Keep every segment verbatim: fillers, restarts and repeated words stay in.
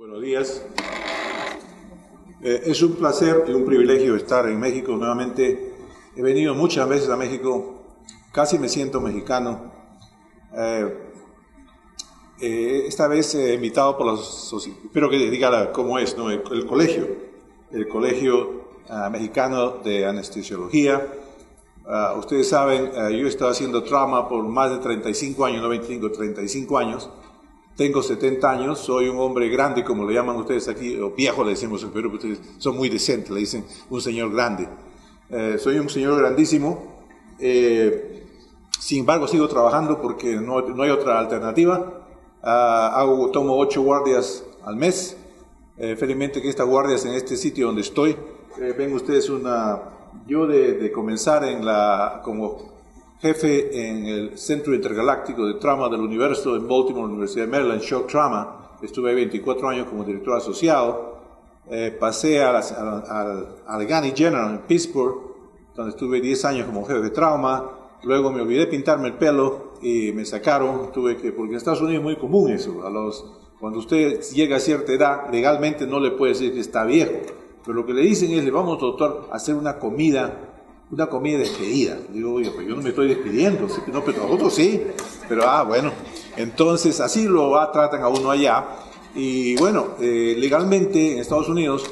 Buenos días. Eh, es un placer y un privilegio estar en México nuevamente. He venido muchas veces a México, casi me siento mexicano. Eh, eh, esta vez eh, invitado por la sociedad, espero que diga cómo es, ¿no? el, el colegio, el colegio eh, mexicano de anestesiología. Uh, ustedes saben, uh, yo he estado haciendo trauma por más de treinta y cinco años, no veinticinco, treinta y cinco años. Tengo setenta años, soy un hombre grande, como le llaman ustedes aquí, o viejo le decimos en Perú, ustedes son muy decentes, le dicen un señor grande. Uh, soy un señor grandísimo, eh, sin embargo sigo trabajando porque no, no hay otra alternativa. Uh, hago, tomo ocho guardias al mes. Eh, felizmente que estas guardias en este sitio donde estoy, eh, ven ustedes una... Yo de, de comenzar en la, como jefe en el Centro Intergaláctico de Trauma del Universo en Baltimore, Universidad de Maryland Shock Trauma, estuve veinticuatro años como director asociado, eh, pasé a Allegheny General en Pittsburgh, donde estuve diez años como jefe de trauma, luego me olvidé pintarme el pelo y me sacaron, tuve que, porque en Estados Unidos es muy común eso, a los, cuando usted llega a cierta edad, legalmente no le puede decir que está viejo. Pero lo que le dicen es, le vamos, doctor, a hacer una comida, una comida despedida. Digo, oye, pues yo no me estoy despidiendo. No, pero nosotros sí. Pero, ah, bueno. Entonces, así lo ah, tratan a uno allá. Y, bueno, eh, legalmente en Estados Unidos,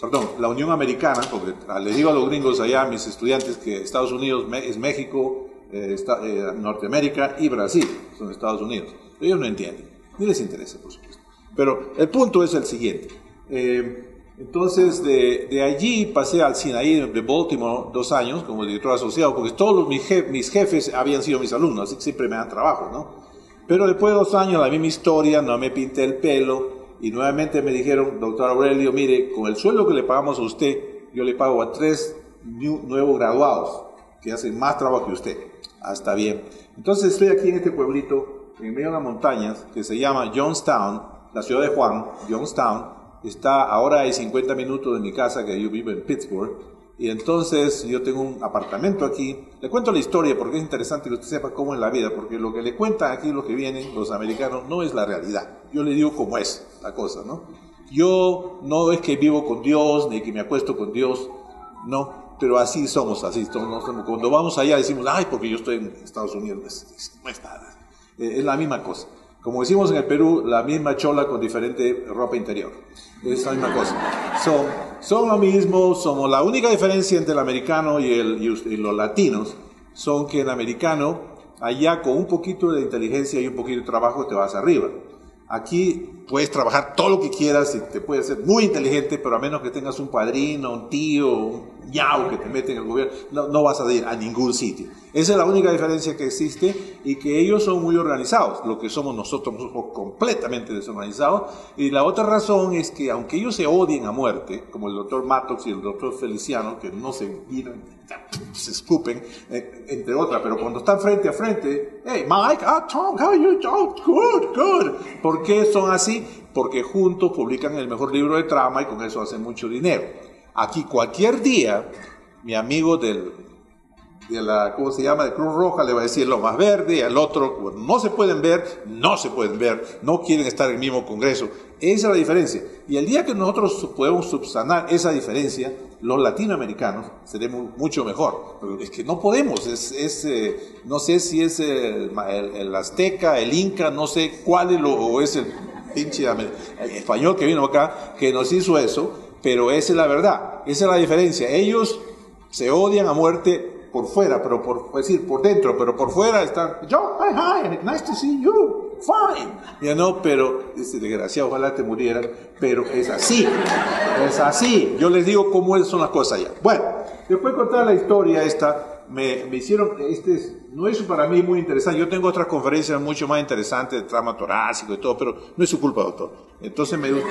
perdón, la Unión Americana, porque les digo a los gringos allá, a mis estudiantes, que Estados Unidos es México, eh, está, eh, Norteamérica y Brasil, son Estados Unidos. Ellos no entienden. Ni les interesa, por supuesto. Pero el punto es el siguiente. Eh... Entonces, de, de allí pasé al Sinaí de Baltimore dos años como director asociado, porque todos los, mis, jef, mis jefes habían sido mis alumnos, así que siempre me dan trabajo, ¿no? Pero después de dos años, la misma historia, no me pinté el pelo, y nuevamente me dijeron, doctor Aurelio, mire, con el sueldo que le pagamos a usted, yo le pago a tres new, nuevos graduados, que hacen más trabajo que usted. Ah, está bien. Entonces, estoy aquí en este pueblito, en medio de las montañas, que se llama Johnstown, la ciudad de Juan, Johnstown. Está ahora hay cincuenta minutos de mi casa, que yo vivo en Pittsburgh, y entonces yo tengo un apartamento aquí. Le cuento la historia porque es interesante que usted sepa cómo es la vida, porque lo que le cuentan aquí los que vienen, los americanos, no es la realidad. Yo le digo cómo es la cosa, ¿no? Yo no es que vivo con Dios, ni que me acuesto con Dios, no, pero así somos, así somos. Cuando vamos allá decimos, ay, porque yo estoy en Estados Unidos, no es nada. Es la misma cosa. Como decimos en el Perú, la misma chola con diferente ropa interior. Es la misma cosa. Son, son lo mismo, somos la única diferencia entre el americano y, el, y los latinos, son que el americano, allá con un poquito de inteligencia y un poquito de trabajo, te vas arriba. Aquí puedes trabajar todo lo que quieras y te puedes ser muy inteligente, pero a menos que tengas un padrino, un tío, un ñao que te mete en el gobierno, no, no vas a ir a ningún sitio. Esa es la única diferencia que existe y que ellos son muy organizados, lo que somos nosotros, somos completamente desorganizados. Y la otra razón es que aunque ellos se odien a muerte, como el doctor Mattox y el doctor Feliciano, que no se miran, se escupen, entre otras, pero cuando están frente a frente, hey Mike, ah Tom, how are you? Oh, good, good. ¿Por qué son así? Porque juntos publican el mejor libro de trauma y con eso hacen mucho dinero. Aquí cualquier día, mi amigo del, de la, ¿cómo se llama? De Cruz Roja le va a decir lo más verde, al otro no se pueden ver, no se pueden ver, no quieren estar en el mismo congreso. Esa es la diferencia. Y el día que nosotros podemos subsanar esa diferencia, los latinoamericanos seremos mucho mejor. Pero es que no podemos, es, es, eh, no sé si es el, el, el azteca, el inca, no sé cuál es, lo, o es el pinche el español que vino acá, que nos hizo eso, pero esa es la verdad, esa es la diferencia. Ellos se odian a muerte por fuera, pero por decir por dentro, pero por fuera están, yo, hi, hi, nice to see you, fine. Ya no, pero, este desgraciado, ojalá te murieran, pero es así, es así. Yo les digo cómo son las cosas allá. Bueno, después de contar la historia esta, me, me hicieron, este es, no es para mí muy interesante, yo tengo otras conferencias mucho más interesantes de trauma torácico y todo, pero no es su culpa, doctor. Entonces me dio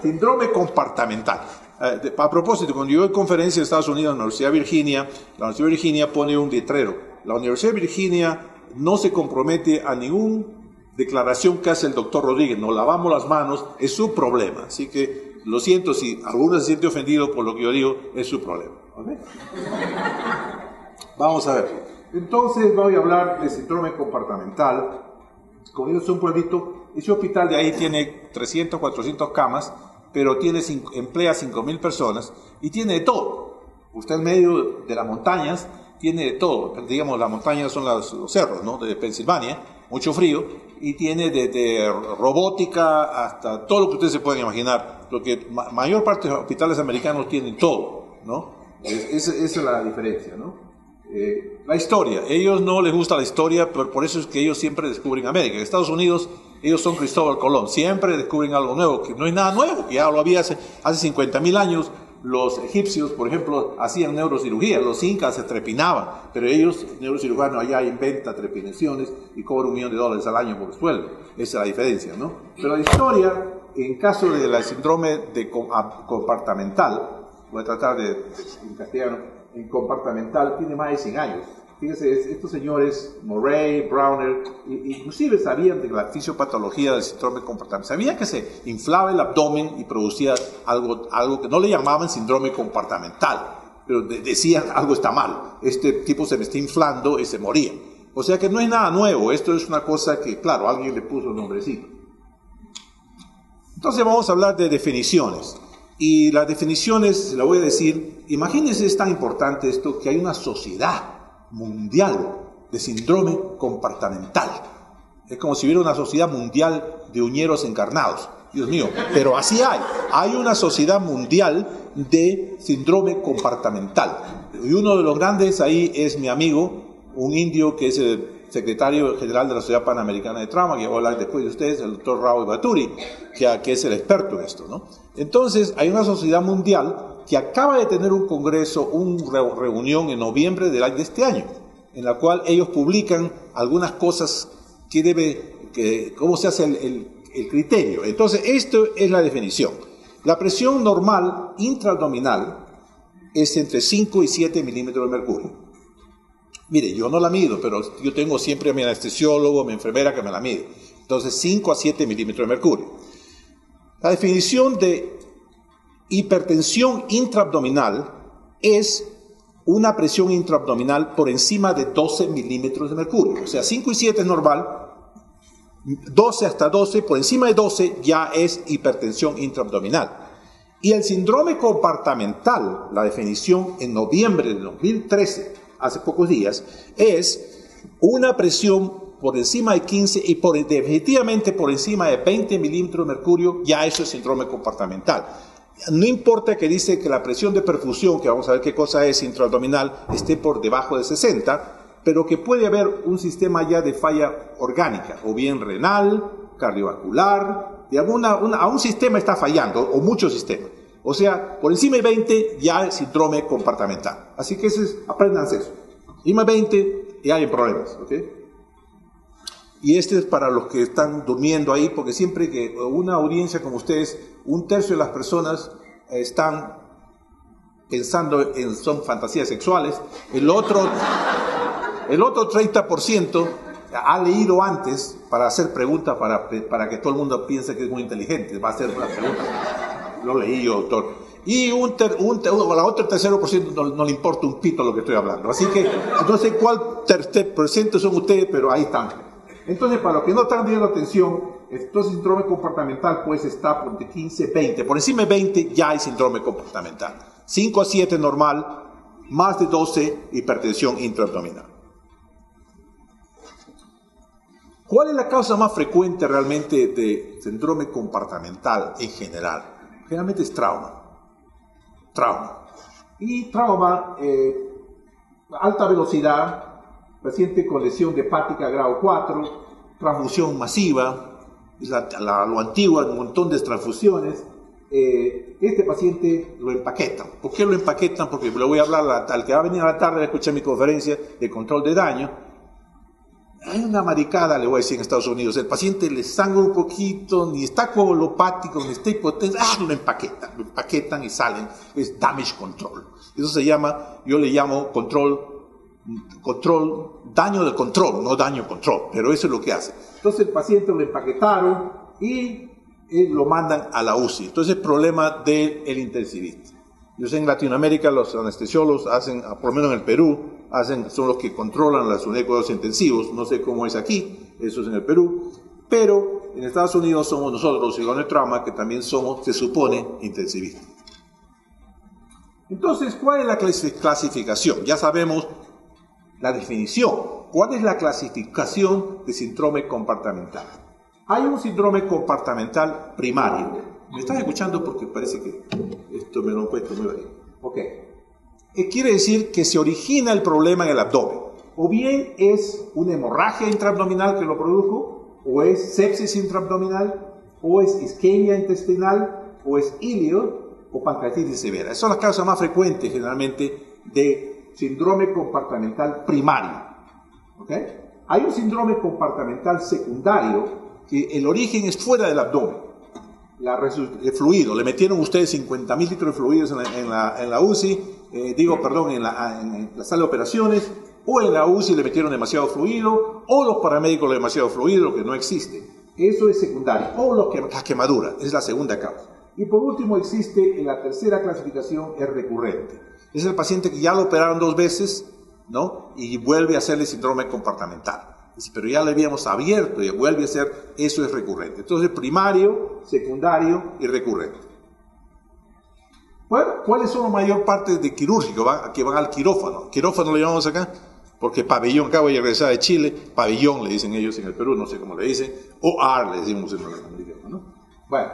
síndrome compartimental. A propósito, cuando yo doy conferencia en Estados Unidos, en la Universidad de Virginia, la Universidad de Virginia pone un letrero. La Universidad de Virginia no se compromete a ninguna declaración que hace el doctor Rodríguez. Nos lavamos las manos, es su problema. Así que lo siento, si alguno se siente ofendido por lo que yo digo, es su problema. ¿Vale? Vamos a ver. Entonces voy a hablar del síndrome compartimental. Como digo, es un pueblito. Ese hospital de ahí tiene trescientas, cuatrocientas camas, pero tiene cinco, emplea cinco mil personas y tiene de todo. Usted en medio de las montañas tiene de todo. Digamos, las montañas son los, los cerros, ¿no?, de Pensilvania, mucho frío, y tiene desde robótica hasta todo lo que ustedes se pueden imaginar. Lo que ma mayor parte de los hospitales americanos tienen todo, ¿no? Es, es, esa es la diferencia, ¿no? Eh, la historia, ellos no les gusta la historia, pero por eso es que ellos siempre descubren América. En Estados Unidos, ellos son Cristóbal Colón, siempre descubren algo nuevo, que no es nada nuevo, que ya lo había hace, hace cincuenta mil años. Los egipcios, por ejemplo, hacían neurocirugía, los incas se trepinaban, pero ellos, neurocirujanos, allá inventan trepinaciones y cobran un millón de dólares al año por el sueldo. Esa es la diferencia, ¿no? Pero la historia, en caso de la síndrome de compartimental, voy a tratar de, de en castellano, en compartimental, tiene más de cien años. Fíjense, estos señores, Murray, Browner, inclusive sabían de la fisiopatología del síndrome compartimental. Sabían que se inflaba el abdomen y producía algo, algo que no le llamaban síndrome compartimental, pero de decían algo está mal, este tipo se me está inflando y se moría. O sea que no es nada nuevo, esto es una cosa que, claro, alguien le puso un nombrecito. Entonces vamos a hablar de definiciones. Y las definiciones, la voy a decir, imagínense, es tan importante esto que hay una sociedad mundial de síndrome compartimental. Es como si hubiera una sociedad mundial de uñeros encarnados. Dios mío, pero así hay. Hay una sociedad mundial de síndrome compartimental. Y uno de los grandes ahí es mi amigo, un indio que es el secretario general de la Sociedad Panamericana de Trauma, que voy a hablar después de ustedes, el doctor Raúl Baturi, que, que es el experto en esto, ¿no? Entonces, hay una sociedad mundial que acaba de tener un congreso, una reunión en noviembre del año de este año, en la cual ellos publican algunas cosas que debe, que, cómo se hace el, el, el criterio. Entonces, esto es la definición. La presión normal intraabdominal es entre cinco y siete milímetros de mercurio. Mire, yo no la mido, pero yo tengo siempre a mi anestesiólogo, a mi enfermera que me la mide. Entonces, cinco a siete milímetros de mercurio. La definición de hipertensión intraabdominal es una presión intraabdominal por encima de doce milímetros de mercurio. O sea, cinco y siete es normal, doce hasta doce, por encima de doce ya es hipertensión intraabdominal. Y el síndrome compartimental, la definición en noviembre de dos mil trece, hace pocos días, es una presión por encima de quince y por, definitivamente por encima de veinte milímetros de mercurio, ya eso es síndrome compartimental. No importa que dice que la presión de perfusión, que vamos a ver qué cosa es intraabdominal, esté por debajo de sesenta, pero que puede haber un sistema ya de falla orgánica, o bien renal, cardiovascular, de alguna, una, a un sistema está fallando, o muchos sistemas. O sea, por encima de veinte ya es síndrome compartimental. Así que eso es, apréndanse eso. Encima de veinte ya hay problemas, ¿ok? Y este es para los que están durmiendo ahí, porque siempre que una audiencia como ustedes, un tercio de las personas están pensando en son fantasías sexuales, el otro, el otro treinta por ciento ha leído antes para hacer preguntas, para, para que todo el mundo piense que es muy inteligente, va a hacer las preguntas. Lo leí yo, doctor. Y un ter, un ter, la otra tercero por ciento no, no le importa un pito lo que estoy hablando. Así que no sé cuál tercer por ciento son ustedes, pero ahí están. Entonces, para los que no están dando atención, entonces síndrome compartimental pues está por de quince a veinte. Por encima de veinte ya hay síndrome compartimental. cinco a siete normal, más de doce hipertensión intraabdominal. ¿Cuál es la causa más frecuente realmente de síndrome compartimental en general? Generalmente es trauma, trauma. Y trauma, eh, alta velocidad, paciente con lesión de hepática grado cuatro, transfusión masiva, la, la, lo antiguo, un montón de transfusiones. Eh, este paciente lo empaquetan. ¿Por qué lo empaquetan? Porque le voy a hablar al que va a venir a la tarde a escuchar mi conferencia de control de daño. Hay una maricada, le voy a decir, en Estados Unidos. El paciente le sangra un poquito, ni está coagulopático, ni está hipotenso. ¡Ah! Lo empaquetan, lo empaquetan y salen. Es damage control. Eso se llama, yo le llamo control, control, daño de control, no daño control. Pero eso es lo que hace. Entonces el paciente lo empaquetaron y eh, lo mandan a la U C I. Entonces el problema del intensivista. Yo sé en Latinoamérica los anestesiólogos hacen, por lo menos en el Perú, hacen, son los que controlan los cuidados intensivos. No sé cómo es aquí, eso es en el Perú. Pero en Estados Unidos somos nosotros, los cirujanos de trauma, que también somos, se supone, intensivistas. Entonces, ¿cuál es la clasificación? Ya sabemos la definición. ¿Cuál es la clasificación de síndrome compartimental? Hay un síndrome compartimental primario. ¿Me estás escuchando? Porque parece que esto me lo he puesto muy bien. Ok. Quiere decir que se origina el problema en el abdomen. O bien es una hemorragia intraabdominal que lo produjo, o es sepsis intraabdominal, o es isquemia intestinal, o es ilio, o pancreatitis severa. Esas son las causas más frecuentes, generalmente, de síndrome compartimental primario. ¿Ok? Hay un síndrome compartimental secundario que el origen es fuera del abdomen. La el fluido, le metieron ustedes cincuenta mil litros de fluidos en la, en la, en la U C I, eh, digo, perdón, en la, en la sala de operaciones, o en la U C I le metieron demasiado fluido, o los paramédicos le demasiado fluido, lo que no existe. Eso es secundario. O los que, la quemadura, es la segunda causa. Y por último existe, en la tercera clasificación, es recurrente. Es el paciente que ya lo operaron dos veces, ¿no? Y vuelve a hacerle síndrome compartimental. Pero ya lo habíamos abierto y vuelve a ser, eso es recurrente. Entonces, primario, secundario y recurrente. Bueno, ¿cuáles son la mayor parte de quirúrgicos que van al quirófano? Quirófano lo llamamos acá, porque pabellón, acabo de regresar de Chile, pabellón le dicen ellos en el Perú, no sé cómo le dicen, o A R le decimos en el idioma, ¿no? Bueno,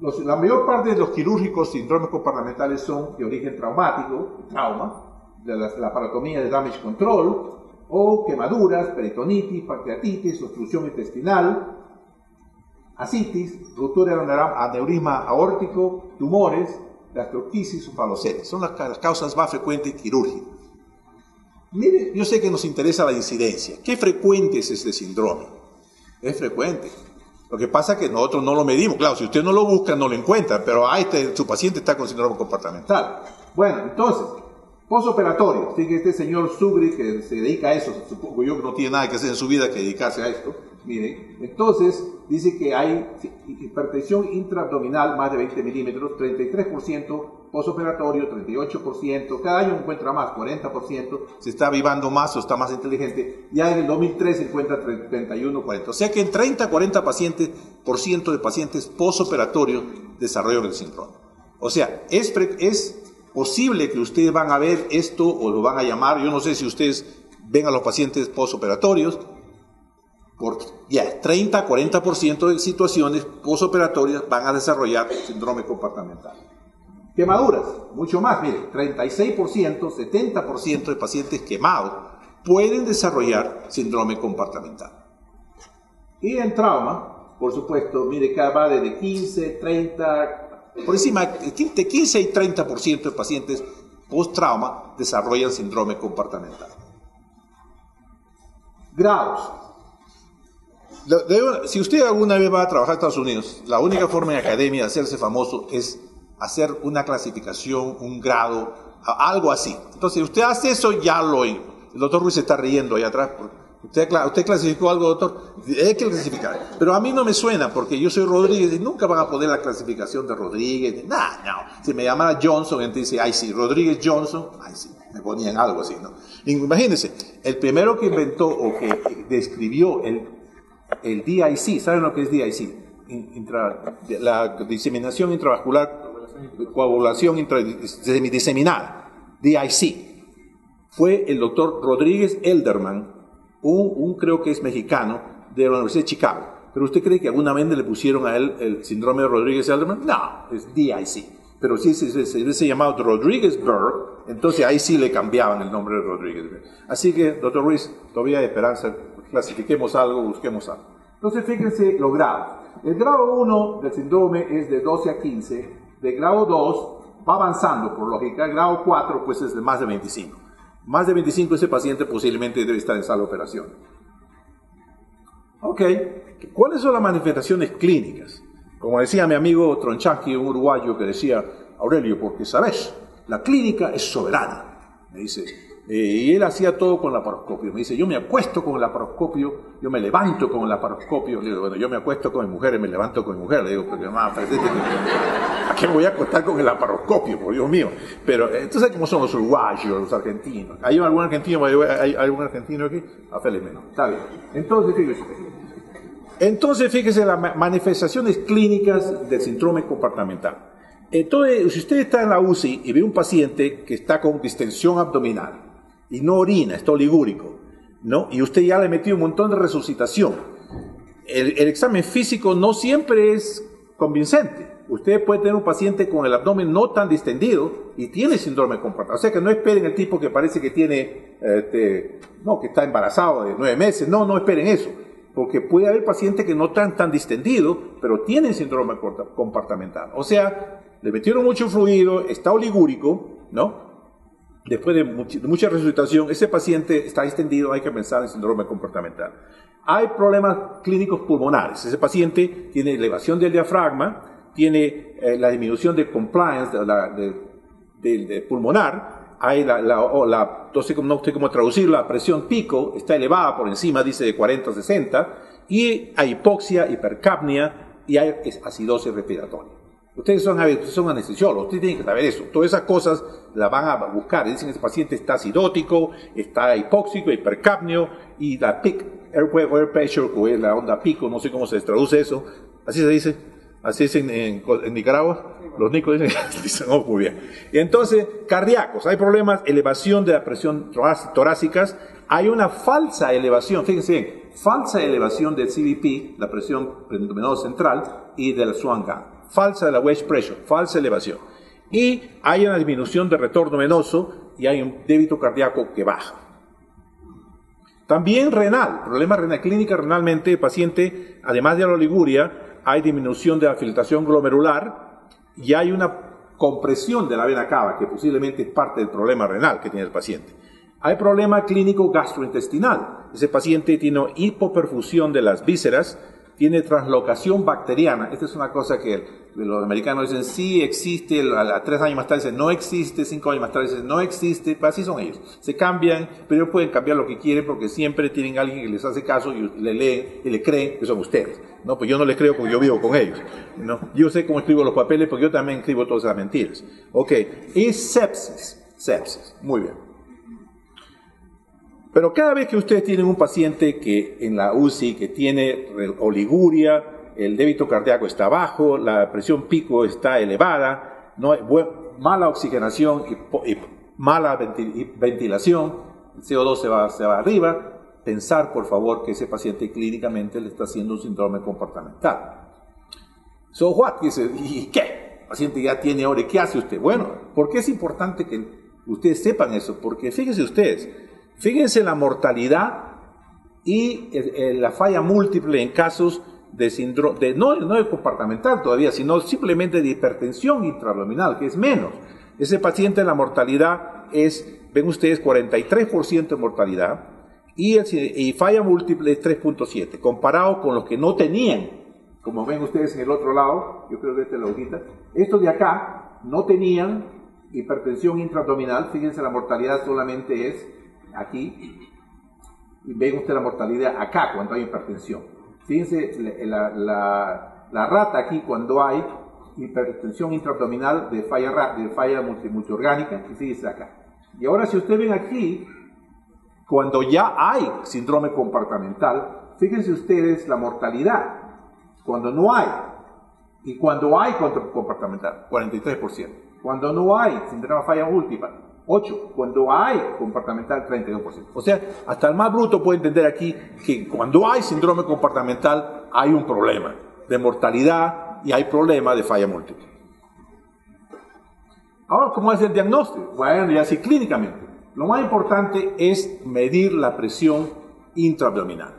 los, la mayor parte de los quirúrgicos síndromes compartimentales son de origen traumático, trauma, de la, la paratomía de damage control, o quemaduras, peritonitis, pancreatitis, obstrucción intestinal, ascitis, ruptura de aneurisma aórtico, tumores, gastroctisis, faloceles. Son las, las causas más frecuentes quirúrgicas. Mire, yo sé que nos interesa la incidencia. ¿Qué frecuente es este síndrome? Es frecuente. Lo que pasa es que nosotros no lo medimos. Claro, si usted no lo busca, no lo encuentra, pero ahí está, su paciente está con síndrome compartimental. Bueno, entonces... Posoperatorio, fíjense, este señor Sugri que se dedica a eso, supongo yo que no tiene nada que hacer en su vida que dedicarse a esto, miren, entonces dice que hay hipertensión intraabdominal más de veinte milímetros, treinta y tres por ciento posoperatorio, treinta y ocho por ciento, cada año encuentra más, cuarenta por ciento, se está avivando más o está más inteligente, ya en el dos mil tres se encuentra treinta y uno, cuarenta, o sea que en treinta, cuarenta pacientes, por ciento de pacientes posoperatorios desarrollan el síndrome, o sea, es... es posible que ustedes van a ver esto o lo van a llamar, yo no sé si ustedes ven a los pacientes posoperatorios, por ya treinta a cuarenta por ciento de situaciones posoperatorias van a desarrollar síndrome compartimental. Quemaduras, mucho más, miren, treinta y seis por ciento, setenta por ciento de pacientes quemados pueden desarrollar síndrome compartimental. Y en trauma, por supuesto, mire, cada va desde quince, treinta, por encima, de quince y treinta por ciento de pacientes post-trauma desarrollan síndrome compartimental. Grados. Si usted alguna vez va a trabajar en Estados Unidos, la única forma en academia de hacerse famoso es hacer una clasificación, un grado, algo así. Entonces, si usted hace eso, ya lo... El doctor Ruiz se está riendo ahí atrás. Usted, usted clasificó algo, doctor. Hay que clasificar. Pero a mí no me suena porque yo soy Rodríguez y nunca van a poner la clasificación de Rodríguez. Nah, no. Si me llamara Johnson, entonces dice, ay sí, Rodríguez Johnson, ay sí, me ponían algo así, ¿no? Imagínense, el primero que inventó o que describió el, el D I C, ¿saben lo que es D I C? Intra, la diseminación intravascular, coagulación intra, diseminada, D I C. Fue el doctor Rodríguez Elderman, Un, un creo que es mexicano, de la Universidad de Chicago. ¿Pero usted cree que alguna vez le pusieron a él el síndrome de Rodríguez-Elderman? No, es D I C. Pero si se hubiese llamado Rodríguez-Burr, entonces ahí sí le cambiaban el nombre de Rodríguez-Burr. Así que, doctor Ruiz, todavía hay esperanza, clasifiquemos algo, busquemos algo. Entonces, fíjense los grados. El grado uno del síndrome es de doce a quince, de grado dos va avanzando, por lógica, el grado cuatro pues es de más de veinticinco. Más de veinticinco, ese paciente posiblemente debe estar en sala de operación. Ok, ¿cuáles son las manifestaciones clínicas? Como decía mi amigo Tronchansky, un uruguayo que decía, Aurelio, porque sabes, la clínica es soberana. Me dice, eh, y él hacía todo con laparoscopio. Me dice, yo me acuesto con el laparoscopio, yo me levanto con el laparoscopio. Le digo, bueno, yo me acuesto con mis mujeres, me levanto con mis mujeres. Le digo, pero mamá, ¿a qué me voy a acostar con el laparoscopio, por Dios mío? Pero, entonces, ¿cómo son los uruguayos, los argentinos? ¿Hay algún argentino, hay, hay, hay algún argentino aquí? Ah, felizmente no. Está bien. Entonces, fíjese. Entonces, fíjese las manifestaciones clínicas del síndrome compartimental. Entonces, si usted está en la U C I y ve un paciente que está con distensión abdominal y no orina, está oligúrico, ¿no? Y usted ya le metió un montón de resucitación. El, el examen físico no siempre es convincente. Usted puede tener un paciente con el abdomen no tan distendido y tiene síndrome compartimental. O sea que no esperen el tipo que parece que tiene, este, no, que está embarazado de nueve meses. No, no esperen eso. Porque puede haber pacientes que no están tan distendidos, pero tienen síndrome compartimental. O sea, le metieron mucho fluido, está oligúrico, ¿no? Después de much- mucha resucitación, ese paciente está distendido, hay que pensar en síndrome compartimental. Hay problemas clínicos pulmonares. Ese paciente tiene elevación del diafragma, tiene eh, la disminución del compliance de, la, de, de, de pulmonar, hay la, la, o la, no sé cómo, no sé cómo traducir, la presión pico está elevada por encima, dice de cuarenta a sesenta, y hay hipoxia, hipercapnia, y hay acidosis respiratoria. Ustedes son, son anestesiólogos, ustedes tienen que saber eso. Todas esas cosas las van a buscar. Dicen que el paciente está acidótico, está hipóxico, hipercapnio, y la P I C, airway air pressure, o es la onda pico, no sé cómo se traduce eso. Así se dice, así es en, en, en Nicaragua. Los nicos dicen, dicen oh, muy bien. Y entonces, cardíacos, hay problemas, elevación de la presión torácicas, hay una falsa elevación, fíjense bien, falsa elevación del C B P, la presión abdominal central, y del Swan-Ganz. Falsa de la wedge pressure, falsa elevación. Y hay una disminución de retorno venoso y hay un débito cardíaco que baja. También renal, problema renal, clínica renalmente, el paciente, además de la oliguria, hay disminución de la filtración glomerular y hay una compresión de la vena cava, que posiblemente es parte del problema renal que tiene el paciente. Hay problema clínico gastrointestinal. Ese paciente tiene hipoperfusión de las vísceras, tiene translocación bacteriana. Esta es una cosa que los americanos dicen, sí existe, a, a tres años más tarde dicen, no existe, cinco años más tarde dicen, no existe, pues así son ellos. Se cambian, pero ellos pueden cambiar lo que quieren porque siempre tienen a alguien que les hace caso y le leen y le creen que son ustedes. No, pues yo no les creo porque yo vivo con ellos. No, yo sé cómo escribo los papeles porque yo también escribo todas esas mentiras. Ok, y sepsis, sepsis, muy bien. Pero cada vez que ustedes tienen un paciente que en la U C I que tiene oliguria, el débito cardíaco está bajo, la presión pico está elevada, no hay buena, mala oxigenación y, y mala ventil, y ventilación, el C O dos se va, se va arriba, pensar por favor que ese paciente clínicamente le está haciendo un síndrome comportamental. So what? Dice, ¿y qué? El paciente ya tiene ahora, ¿qué hace usted? Bueno, ¿por qué es importante que ustedes sepan eso? Porque fíjense ustedes, Fíjense la mortalidad y eh, la falla múltiple en casos de síndrome, de, no, no de compartimental todavía, sino simplemente de hipertensión intraabdominal, que es menos. Ese paciente, la mortalidad es, ven ustedes, cuarenta y tres por ciento de mortalidad y, el, y falla múltiple es tres punto siete, comparado con los que no tenían, como ven ustedes en el otro lado, yo creo que esta es la hojita, estos de acá no tenían hipertensión intraabdominal, fíjense la mortalidad solamente es aquí, ven usted la mortalidad acá cuando hay hipertensión. Fíjense la, la, la rata aquí cuando hay hipertensión intraabdominal de falla, de falla multiorgánica, y fíjense acá. Y ahora si ustedes ven aquí, cuando ya hay síndrome compartimental, fíjense ustedes la mortalidad, cuando no hay, y cuando hay compartimental, cuarenta y tres por ciento. Cuando no hay síndrome falla múltiple, ocho. Cuando hay compartimental, treinta y dos por ciento. O sea, hasta el más bruto puede entender aquí que cuando hay síndrome compartimental hay un problema de mortalidad y hay problema de falla múltiple. Ahora, ¿cómo es el diagnóstico? Bueno, ya sí, clínicamente. Lo más importante es medir la presión intraabdominal.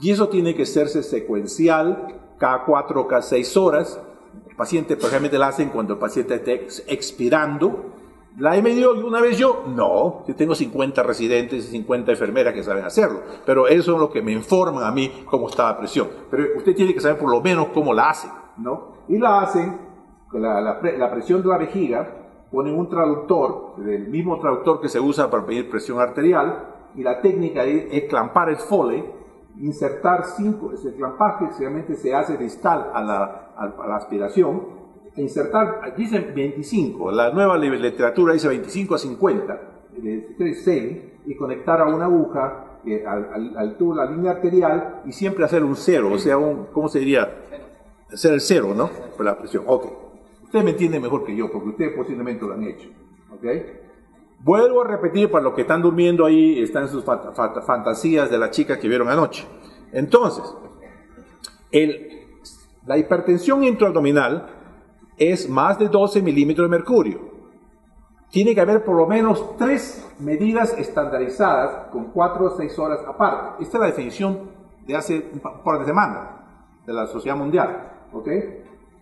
Y eso tiene que hacerse secuencial, cada cuatro o cada seis horas. El paciente, probablemente la hacen cuando el paciente esté expirando. ¿La he medido una vez yo? No, yo tengo cincuenta residentes y cincuenta enfermeras que saben hacerlo, pero eso es lo que me informan a mí cómo está la presión. Pero usted tiene que saber por lo menos cómo la hacen, ¿no? Y la hacen, la, la, la presión de la vejiga, ponen un traductor, el mismo traductor que se usa para medir presión arterial, y la técnica es clampar el Foley, insertar cinco, ese clampaje realmente se hace distal a la, a la aspiración, insertar, dicen veinticinco, la nueva literatura dice veinticinco a cincuenta, y conectar a una aguja eh, al, al, al tubo, la línea arterial, y siempre hacer un cero, o sea, un, ¿cómo se diría? Hacer el cero, ¿no? Por la presión. Ok. Usted me entiende mejor que yo, porque ustedes posiblemente lo han hecho. Ok. Vuelvo a repetir para los que están durmiendo ahí, están sus fat, fat, fantasías de la chica que vieron anoche. Entonces, el, la hipertensión intraabdominal es más de doce milímetros de mercurio. Tiene que haber por lo menos tres medidas estandarizadas con cuatro o seis horas aparte. Esta es la definición de hace un par de semanas de la Sociedad Mundial. ¿Ok?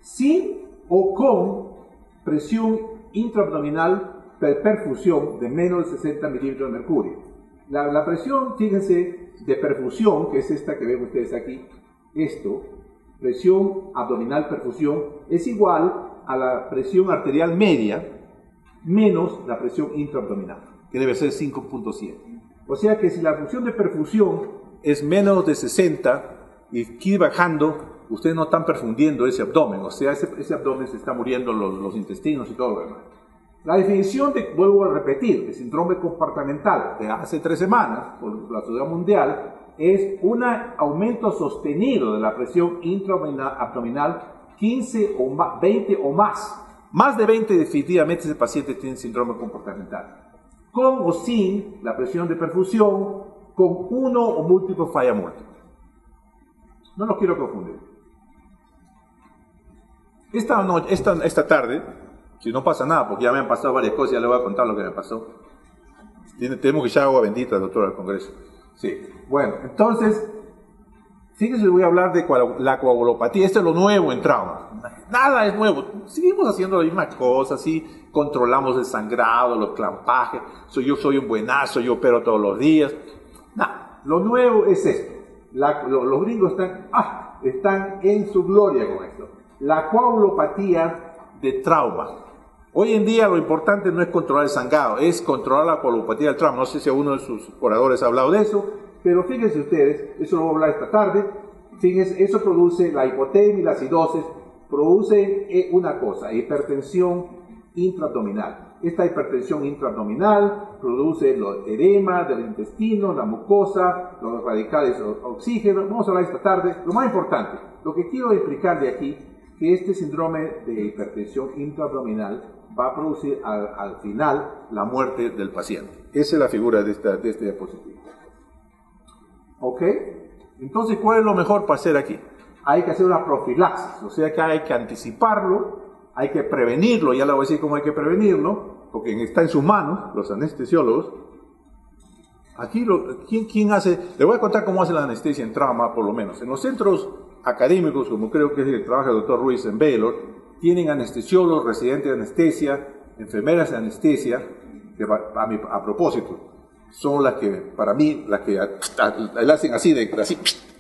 Sin o con presión intraabdominal per perfusión de menos de sesenta milímetros de mercurio. La, la presión, fíjense, de perfusión, que es esta que ven ustedes aquí, esto, presión abdominal perfusión, es igual a la presión arterial media menos la presión intraabdominal, que debe ser cinco punto siete. O sea que si la función de perfusión es menos de sesenta y aquí bajando, ustedes no están perfundiendo ese abdomen, o sea, ese, ese abdomen se está muriendo, los, los intestinos y todo lo demás. La definición, de, vuelvo a repetir, de síndrome compartimental de hace tres semanas por la Sociedad Mundial, es un aumento sostenido de la presión intraabdominal quince o más, veinte o más. Más de veinte definitivamente ese paciente tiene síndrome comportamental. Con o sin la presión de perfusión, con uno o múltiple falla múltiple. No los quiero confundir. Esta, noche, esta, esta tarde, si no pasa nada, porque ya me han pasado varias cosas, ya les voy a contar lo que me pasó. Tiene, tenemos que echar agua bendita, doctora, al Congreso. Sí, bueno, entonces, fíjense, voy a hablar de la coagulopatía. Esto es lo nuevo en trauma. Nada es nuevo. Seguimos haciendo la misma cosa, ¿sí? Controlamos el sangrado, los clampajes. Soy, yo soy un buenazo, yo opero todos los días. Nada. Lo nuevo es esto. La, lo, los gringos están, ah, están en su gloria con esto. La coagulopatía de trauma. Hoy en día lo importante no es controlar el sangrado, es controlar la coagulopatía del trauma. No sé si alguno de sus oradores ha hablado de eso. Pero fíjense ustedes, eso lo voy a hablar esta tarde, fíjense, eso produce la hipotermia y la acidosis, produce una cosa, hipertensión intraabdominal. Esta hipertensión intraabdominal produce los edemas del intestino, la mucosa, los radicales oxígeno. Vamos a hablar esta tarde. Lo más importante, lo que quiero explicar de aquí, que este síndrome de hipertensión intraabdominal va a producir al, al final la muerte del paciente. Esa es la figura de, esta, de este diapositivo. ¿Ok? Entonces, ¿cuál es lo mejor para hacer aquí? Hay que hacer una profilaxis, o sea que hay que anticiparlo, hay que prevenirlo, ya le voy a decir cómo hay que prevenirlo, porque está en sus manos, los anestesiólogos. Aquí, lo, ¿quién, quién hace? Le voy a contar cómo hace la anestesia en trauma, por lo menos. En los centros académicos, como creo que es el que trabaja el doctor Ruiz en Baylor, tienen anestesiólogos, residentes de anestesia, enfermeras de anestesia, que a, mi, a propósito, son las que, para mí, las que le hacen así, de, así,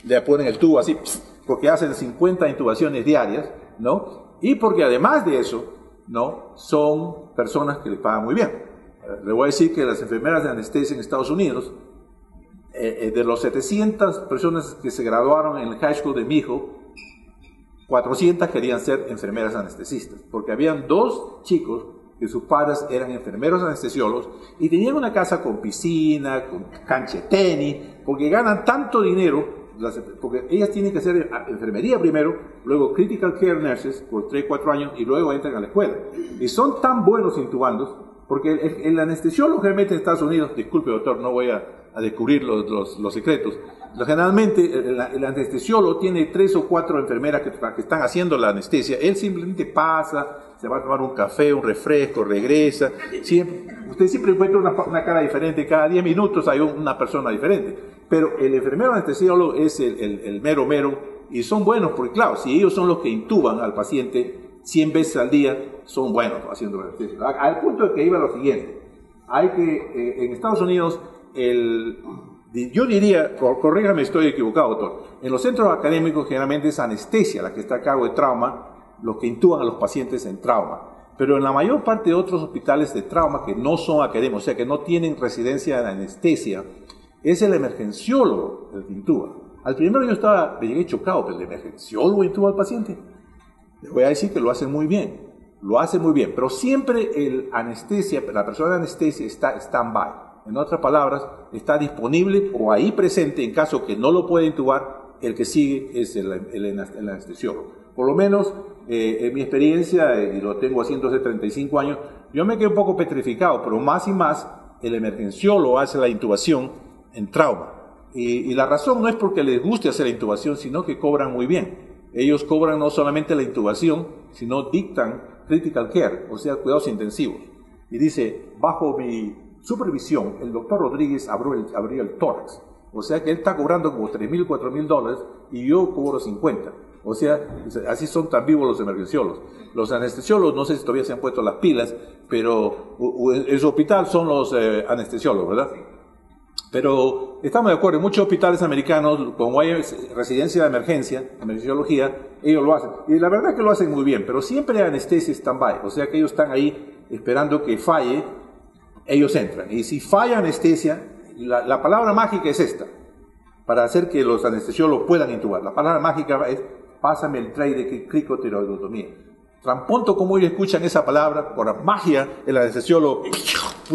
le ponen el tubo así, porque hacen cincuenta intubaciones diarias, ¿no? Y porque además de eso, ¿no? Son personas que les pagan muy bien. Le voy a decir que las enfermeras de anestesia en Estados Unidos, eh, eh, de los setecientas personas que se graduaron en el high school de mi hijo, cuatrocientas querían ser enfermeras anestesistas, porque habían dos chicos que sus padres eran enfermeros anestesiólogos y tenían una casa con piscina, con cancha de tenis, porque ganan tanto dinero, porque ellas tienen que hacer enfermería primero, luego critical care nurses por tres, cuatro años y luego entran a la escuela. Y son tan buenos intubando, porque el, el, el anestesiólogo generalmente en Estados Unidos, disculpe doctor, no voy a, a descubrir los, los, los secretos, generalmente el, el anestesiólogo tiene tres o cuatro enfermeras que, que están haciendo la anestesia, él simplemente pasa, se va a tomar un café, un refresco, regresa. Siempre, usted siempre encuentra una, una cara diferente, cada diez minutos hay una persona diferente. Pero el enfermero anestesiólogo es el, el, el mero mero y son buenos porque, claro, si ellos son los que intuban al paciente cien veces al día, son buenos haciendo anestesia. Al punto de que iba lo siguiente, hay que, eh, en Estados Unidos, el, yo diría, corrígame, estoy equivocado, doctor, en los centros académicos generalmente es anestesia la que está a cargo de trauma, los que intúan a los pacientes en trauma. Pero en la mayor parte de otros hospitales de trauma que no son académicos, o sea, que no tienen residencia de anestesia, es el emergenciólogo el que intúa. Al primero yo estaba, me llegué chocado, pero el emergenciólogo intúa al paciente. Les voy a decir que lo hace muy bien, lo hace muy bien, pero siempre el anestesia, la persona de anestesia está stand-by. En otras palabras, está disponible o ahí presente en caso que no lo pueda intubar, el que sigue es el, el, el anestesiólogo. Por lo menos, eh, en mi experiencia, eh, y lo tengo haciendo hace treinta y cinco años, yo me quedé un poco petrificado, pero más y más el emergenciólogo hace la intubación en trauma. Y, y la razón no es porque les guste hacer la intubación, sino que cobran muy bien. Ellos cobran no solamente la intubación, sino dictan critical care, o sea, cuidados intensivos. Y dice, bajo mi supervisión, el doctor Rodríguez abrió el, abrió el tórax. O sea que él está cobrando como tres mil, cuatro mil dólares y yo cobro cincuenta. O sea, así son tan vivos los emergenciólogos. Los anestesiólogos, no sé si todavía se han puesto las pilas, pero en su hospital son los eh, anestesiólogos, ¿verdad? Pero estamos de acuerdo, en muchos hospitales americanos, como hay residencia de emergencia, emergenciología, ellos lo hacen. Y la verdad es que lo hacen muy bien, pero siempre hay anestesia stand-by. O sea que ellos están ahí esperando que falle, ellos entran. Y si falla anestesia, la, la palabra mágica es esta, para hacer que los anestesiólogos puedan intubar. La palabra mágica es: pásame el tray de cricotiroidotomía. Tan pronto como ellos escuchan esa palabra, por magia, el anestesiólogo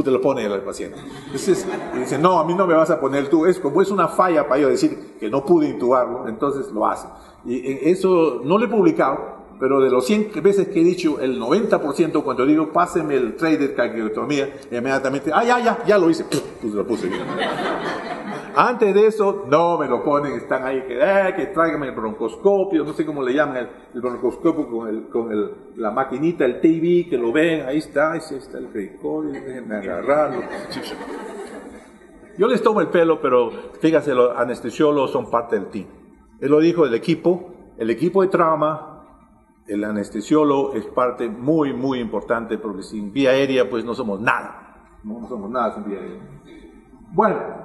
te lo pone al paciente. Entonces, dice, no, a mí no me vas a poner tú. Es como es una falla para ellos decir que no pude intubarlo, entonces lo hacen. Y eso no lo he publicado, pero de los cien veces que he dicho, el noventa por ciento cuando digo, páseme el tray de cricotiroidotomía, inmediatamente, ah, ya, ya, ya lo hice, te lo puse. Antes de eso, no me lo ponen, están ahí, que, eh, que tráigame el broncoscopio, no sé cómo le llaman el, el broncoscopio con, el, con el, la maquinita, el T V, que lo ven, ahí está, ahí está el cricoide, déjenme agarrarlo. Yo les tomo el pelo, pero fíjense, los anestesiólogos son parte del team. Él lo dijo, el equipo, el equipo de trauma, el anestesiólogo es parte muy, muy importante, porque sin vía aérea, pues no somos nada. No, no somos nada sin vía aérea. Bueno.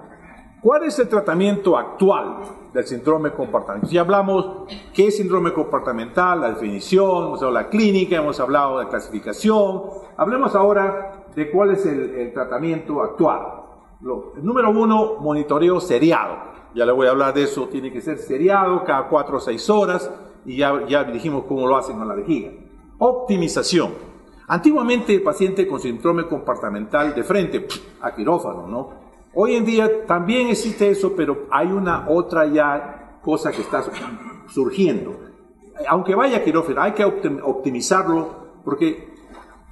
¿Cuál es el tratamiento actual del síndrome compartimental? Ya hablamos qué es síndrome compartimental, la definición, hemos hablado de la clínica, hemos hablado de la clasificación. Hablemos ahora de cuál es el, el tratamiento actual. Lo, número uno, monitoreo seriado. Ya le voy a hablar de eso. Tiene que ser seriado cada cuatro o seis horas y ya, ya dijimos cómo lo hacen con la vejiga. Optimización. Antiguamente el paciente con síndrome compartimental de frente a quirófano, ¿no? Hoy en día también existe eso, pero hay una otra ya cosa que está surgiendo. Aunque vaya a quirófano, hay que optimizarlo, porque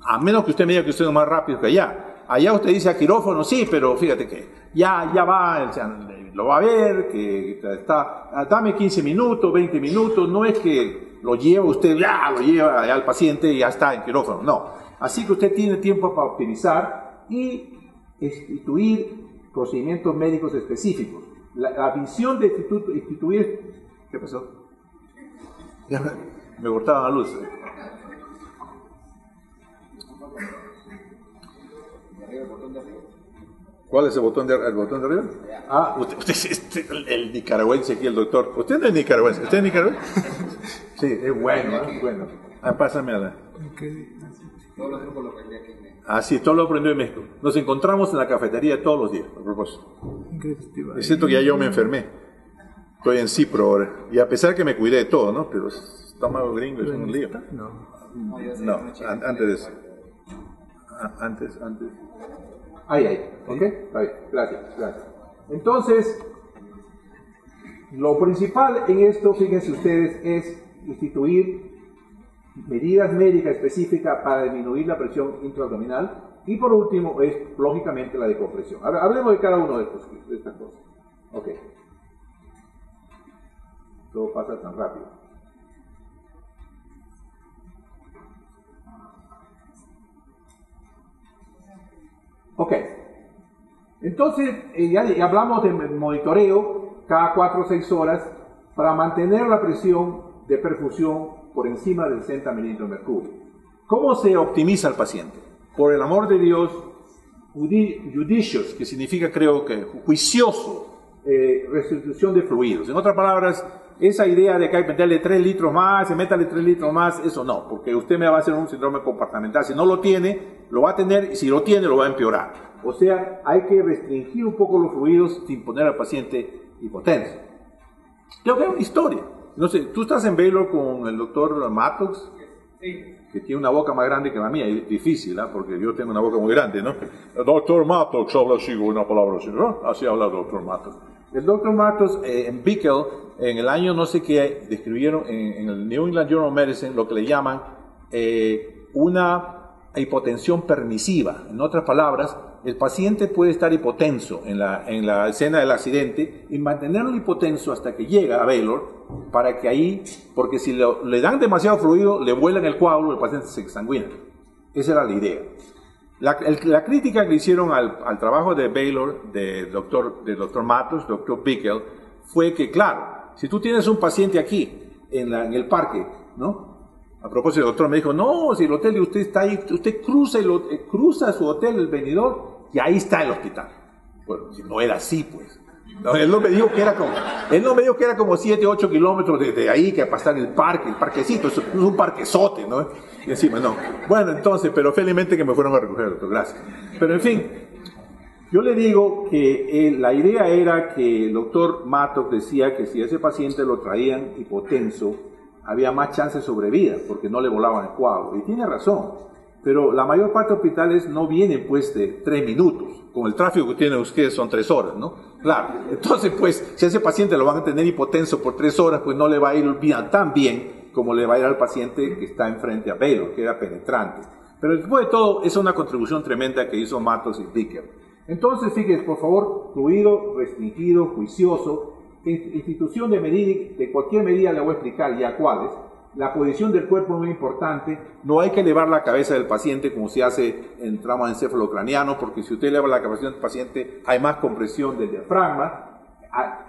a menos que usted me diga que usted es más rápido que allá. Allá usted dice a quirófano, sí, pero fíjate que ya, ya va, o sea, lo va a ver, que está, dame quince minutos, veinte minutos, no es que lo lleva usted, ya lo lleva allá al paciente y ya está en quirófano, no. Así que usted tiene tiempo para optimizar y instituir procedimientos médicos específicos. La, la visión de instituir... ¿Qué pasó? Me cortaban la luz. ¿Cuál es el botón de, el botón de arriba? Ah, usted, usted es este, el nicaragüense aquí, el doctor. ¿Usted no es nicaragüense? ¿Usted es nicaragüense? Sí, es bueno, ¿eh? Bueno. Ah, pásame a la... Todo lo aprendí aquí en México. Ah, sí, todo lo aprendí en México. Nos encontramos en la cafetería todos los días, a propósito. Excepto que ya yo me enfermé. Estoy en Cipro ahora. Y a pesar que me cuidé de todo, ¿no? Pero estómago gringo es un lío. No, no, antes de eso. Antes, antes. Ahí, ahí. ¿Ok? Ahí. Gracias, gracias. Entonces, lo principal en esto, fíjense ustedes, es instituir medidas médicas específicas para disminuir la presión intraabdominal y por último es lógicamente la decompresión. Ahora, hablemos de cada uno de, estos, de estas cosas. Ok. Todo pasa tan rápido. Ok. Entonces, eh, ya, ya hablamos de monitoreo cada cuatro o seis horas para mantener la presión de perfusión por encima de sesenta milímetros de mercurio. ¿Cómo se optimiza el paciente? Por el amor de Dios, judicious, que significa, creo que, juicioso, eh, restitución de fluidos. En otras palabras, esa idea de que hay que meterle tres litros más, se métale tres litros más, eso no, porque usted me va a hacer un síndrome compartimental. Si no lo tiene, lo va a tener, y si lo tiene, lo va a empeorar. O sea, hay que restringir un poco los fluidos sin poner al paciente hipotenso. Creo que es una historia. No sé, tú estás en Baylor con el doctor Mattox, Sí. Que tiene una boca más grande que la mía, es difícil, ¿eh? Porque yo tengo una boca muy grande, ¿no? El doctor Mattox habla así, una palabra así, ¿no? Así habla el doctor Mattox. El doctor Mattox eh, en Bickel, en el año no sé qué, describieron en, en el New England Journal of Medicine lo que le llaman eh, una hipotensión permisiva. En otras palabras, el paciente puede estar hipotenso en la, en la escena del accidente y mantenerlo hipotenso hasta que llega a Baylor, para que ahí, porque si lo, le dan demasiado fluido, le vuelan el coágulo, el paciente se exsanguina. Esa era la idea. La, el, la crítica que le hicieron al, al trabajo de Baylor, del doctor, del doctor Matos, doctor Bickel, fue que, claro, si tú tienes un paciente aquí, en, la, en el parque, ¿no? A propósito, el doctor me dijo, no, si el hotel, usted está ahí, usted cruza, el, cruza su hotel, el venidor, y ahí está el hospital. Bueno, no era así, pues. No, él no me dijo que era como, él no me dijo que era como siete, ocho kilómetros desde ahí, que pasar el parque, el parquecito, es un parquezote, ¿no? Y encima, no. Bueno, entonces, pero felizmente que me fueron a recoger, doctor, gracias. Pero en fin, yo le digo que eh, la idea era que el doctor Matos decía que si ese paciente lo traían hipotenso, había más chance de sobrevida, porque no le volaban el coágulo. Y tiene razón. Pero la mayor parte de hospitales no vienen pues de tres minutos. Con el tráfico que tienen ustedes son tres horas, ¿no? Claro. Entonces pues, si a ese paciente lo van a tener hipotenso por tres horas, pues no le va a ir bien, tan bien como le va a ir al paciente que está enfrente a Baylor, que era penetrante. Pero después de todo, es una contribución tremenda que hizo Matos y Bickel. Entonces, fíjense, por favor, fluido, restringido, juicioso, institución de medida, de cualquier medida le voy a explicar ya cuáles. La posición del cuerpo es muy importante. No hay que elevar la cabeza del paciente como se hace en trauma encéfalo-craniano, porque si usted eleva la cabeza del paciente hay más compresión del diafragma,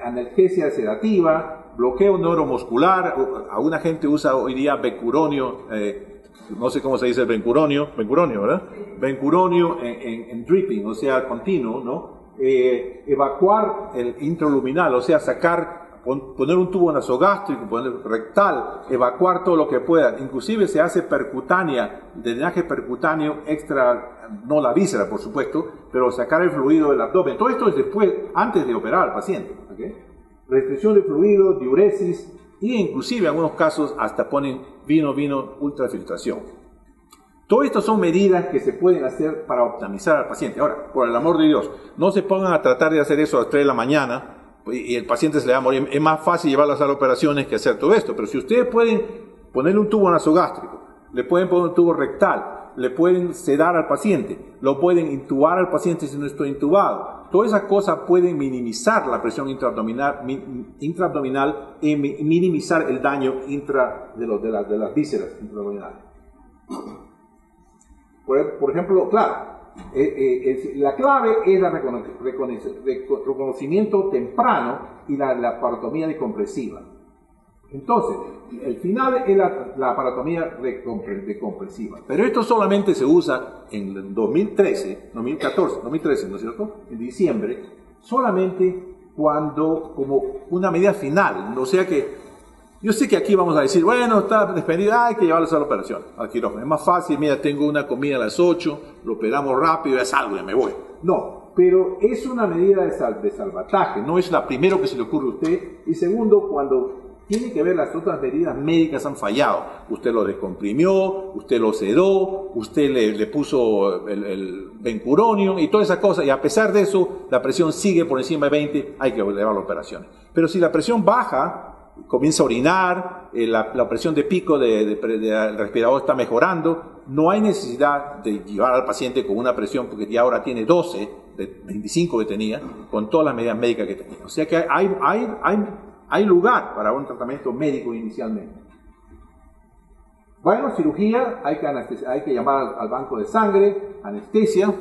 analgesia sedativa, bloqueo neuromuscular. Alguna gente usa hoy día becuronio, eh, no sé cómo se dice becuronio, becuronio, ¿verdad? Becuronio en, en, en dripping, o sea, continuo, ¿no? Eh, evacuar el intraluminal, o sea, sacar, poner un tubo nasogástrico, poner rectal, evacuar todo lo que pueda. Inclusive se hace percutánea, drenaje percutáneo extra, no la víscera, por supuesto, pero sacar el fluido del abdomen. Todo esto es después, antes de operar al paciente. ¿Okay? Restricción de fluido, diuresis, e inclusive en algunos casos hasta ponen vino, vino, ultrafiltración. Todo esto son medidas que se pueden hacer para optimizar al paciente. Ahora, por el amor de Dios, no se pongan a tratar de hacer eso a las tres de la mañana, y el paciente se le va a morir. Es más fácil llevarlas a las operaciones que hacer todo esto. Pero si ustedes pueden ponerle un tubo nasogástrico, le pueden poner un tubo rectal, le pueden sedar al paciente, lo pueden intubar al paciente si no está intubado. Todas esas cosas pueden minimizar la presión intraabdominal, intraabdominal y minimizar el daño intra de, los, de, las, de las vísceras intraabdominales. Por, por ejemplo, claro, Eh, eh, eh, la clave es el recono recono recono reconocimiento temprano y la, la aparatomía decompresiva. Entonces, el final es la, la aparatomía decompresiva. Pero esto solamente se usa en dos mil trece, dos mil catorce, dos mil trece, ¿no es cierto? En diciembre, solamente cuando, como una medida final. O sea que, yo sé que aquí vamos a decir, bueno, está despedida, hay que llevarlos a la operación, al quirófano. Es más fácil, mira, tengo una comida a las ocho, lo operamos rápido, ya salgo, ya me voy. No, pero es una medida de, sal, de salvataje, no es la primero que se le ocurre a usted. Y segundo, cuando tiene que ver las otras medidas médicas han fallado. Usted lo descomprimió, usted lo sedó, usted le, le puso el, el bencuronio y todas esas cosas. Y a pesar de eso, la presión sigue por encima de veinte, hay que llevar la operación. Pero si la presión baja, comienza a orinar, eh, la, la presión de pico del de, de, de respirador está mejorando, no hay necesidad de llevar al paciente con una presión, porque ya ahora tiene doce, de veinticinco que tenía, con todas las medidas médicas que tenía. O sea que hay, hay, hay, hay lugar para un tratamiento médico inicialmente. Bueno, cirugía, hay que, hay que llamar al banco de sangre, anestesia,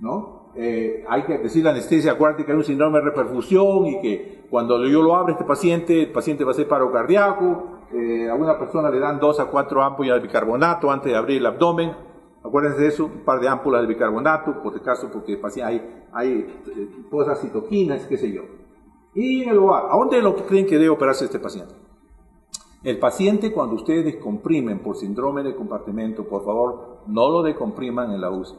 ¿no? Eh, hay que decir la anestesia acuática es un síndrome de reperfusión y que cuando yo lo abro este paciente, el paciente va a hacer paro cardíaco. Eh, a una persona le dan dos a cuatro ámpulas de bicarbonato antes de abrir el abdomen. Acuérdense de eso, un par de ámpulas de bicarbonato, por el caso, porque el paciente hay, hay eh, cosas citoquinas, qué sé yo. Y en el lugar, ¿a dónde lo creen que debe operarse este paciente? El paciente, cuando ustedes descomprimen por síndrome de compartimento, por favor, no lo descompriman en la U C I.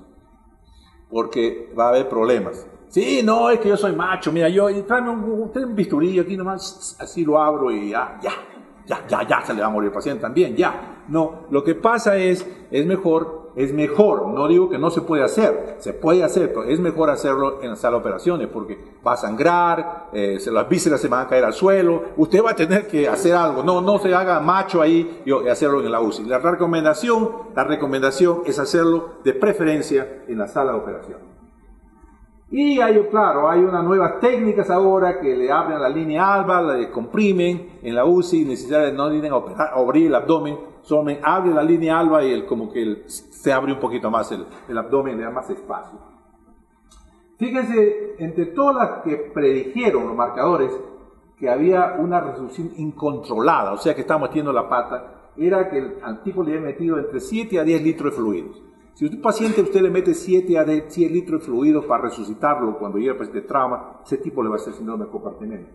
Porque va a haber problemas. Sí, no, es que yo soy macho, mira, yo, tráeme un, un, un bisturí aquí nomás, así lo abro y ya, ya. ya, ya, ya, se le va a morir el paciente también, ya. No, lo que pasa es, es mejor, es mejor, no digo que no se puede hacer, se puede hacer, pero es mejor hacerlo en la sala de operaciones, porque va a sangrar, eh, se, las vísceras se van a caer al suelo, usted va a tener que hacer algo, no, no se haga macho ahí y hacerlo en la U C I. La recomendación, la recomendación es hacerlo de preferencia en la sala de operaciones. Y hay, claro, hay unas nuevas técnicas ahora que le abren la línea alba, la descomprimen en la U C I, necesitan, no necesitan operar, abrir el abdomen, solo abre la línea alba y el, como que el, se abre un poquito más el, el abdomen, le da más espacio. Fíjense, entre todas las que predijeron los marcadores que había una reducción incontrolada, o sea que estaba metiendo la pata, era que el, al tipo le había metido entre siete a diez litros de fluidos. Si un paciente usted le mete siete a diez litros de fluidos para resucitarlo cuando llega el paciente de trauma, ese tipo le va a hacer síndrome compartimental.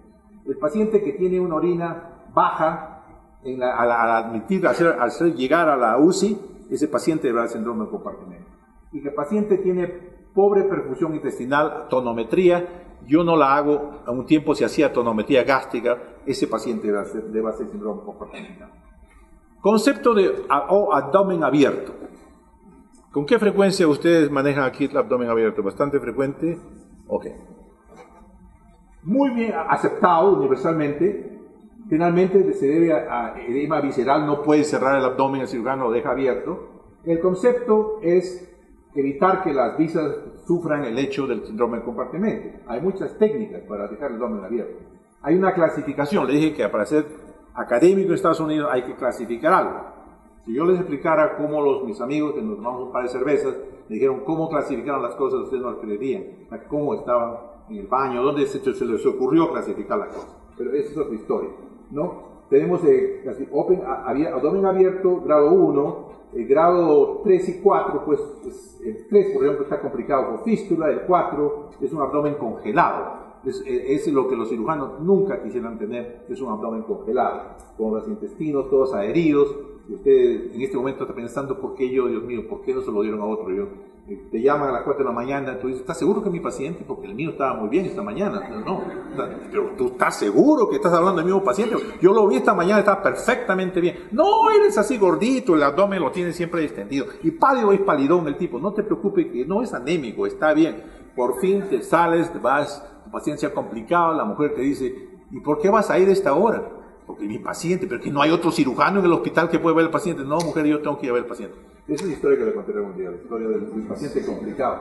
El paciente que tiene una orina baja, en la, al, al admitir, al hacer, al hacer llegar a la U C I, ese paciente va a hacer síndrome compartimental. Y que el paciente tiene pobre perfusión intestinal, tonometría, yo no la hago, a un tiempo se hacía tonometría gástrica, ese paciente va a hacer, le va a hacer síndrome compartimental. Concepto de o abdomen abierto. ¿Con qué frecuencia ustedes manejan aquí el abdomen abierto? ¿Bastante frecuente? Ok. Muy bien aceptado universalmente. Finalmente se debe a, a edema visceral, no puede cerrar el abdomen, el cirujano lo deja abierto. El concepto es evitar que las vísceras sufran el hecho del síndrome compartimental. Hay muchas técnicas para dejar el abdomen abierto. Hay una clasificación, le dije que para ser académico en Estados Unidos hay que clasificar algo. Si yo les explicara cómo los, mis amigos que nos tomamos un par de cervezas, me dijeron cómo clasificaron las cosas, ustedes no las creerían, cómo estaban en el baño, dónde se, se les ocurrió clasificar las cosas. Pero esa es otra historia, ¿no? Tenemos eh, open, abdomen abierto, grado uno, el grado tres y cuatro, pues el tres, por ejemplo, está complicado con fístula, el cuatro es un abdomen congelado. Es, es lo que los cirujanos nunca quisieran tener, es un abdomen congelado, con los intestinos todos adheridos. Usted en este momento está pensando, ¿por qué yo, Dios mío, por qué no se lo dieron a otro? Yo, te llaman a las cuatro de la mañana, tú dices, ¿estás seguro que es mi paciente? Porque el mío estaba muy bien esta mañana. No, no, pero tú estás seguro que estás hablando del mismo paciente. Yo lo vi esta mañana, estaba perfectamente bien. No, eres así gordito, el abdomen lo tiene siempre distendido. Y pálido es palidón el tipo, no te preocupes, que no es anémico, está bien. Por fin te sales, te vas, tu paciente ha complicado, la mujer te dice, ¿y por qué vas a ir a esta hora? Porque mi paciente, pero que no hay otro cirujano en el hospital que pueda ver al paciente. No, mujer, yo tengo que ir a ver al paciente. Esa es la historia que le conté algún día, la historia del, del paciente complicado,